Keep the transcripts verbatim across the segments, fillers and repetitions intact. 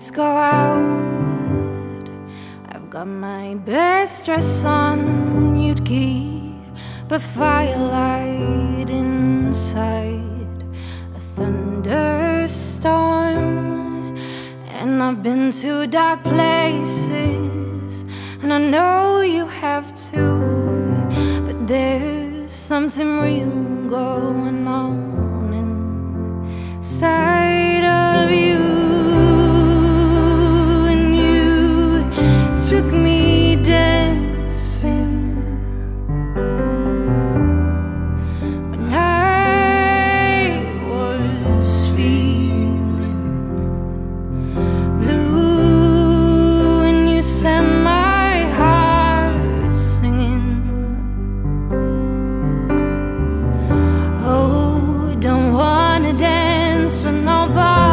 lights go out, I've got my best dress on, you'd keep a firelight inside a thunderstorm. And I've been to dark places, and I know you have too, but there's something real going on inside of you. Took me dancing when I was feeling blue, and you sent my heart singing. Oh, don't wanna dance with nobody.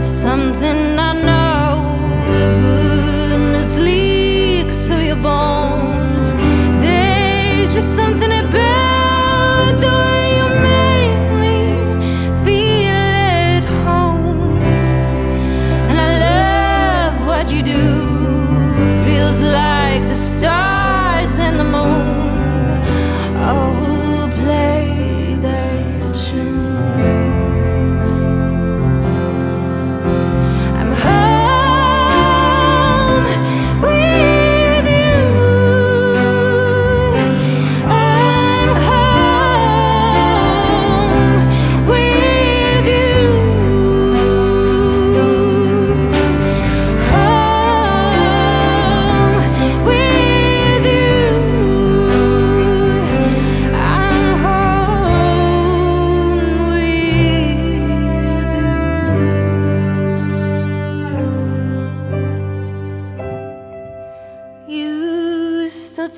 Something I know, your goodness leaks through your bones. There's just something about the way you make me feel at home. And I love what you do. It feels like the stars and the moon. Oh, play that tune.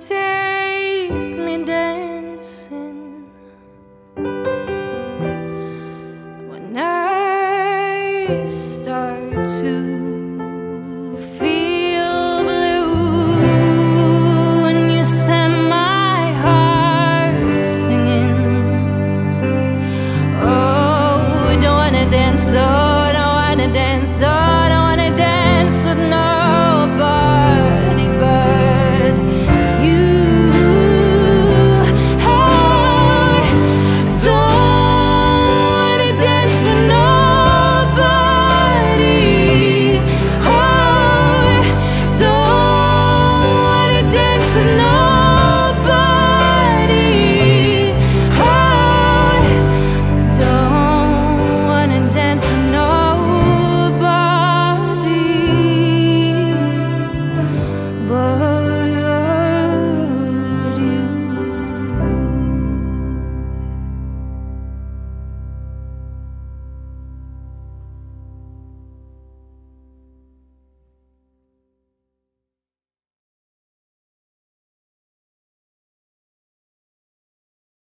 Take me dancing when I start to feel blue, and you send my heart singing. Oh, don't wanna dance, oh, don't wanna dance, oh.